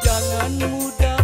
Jangan mudah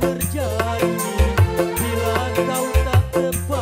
berjanji bila kau tak tepat.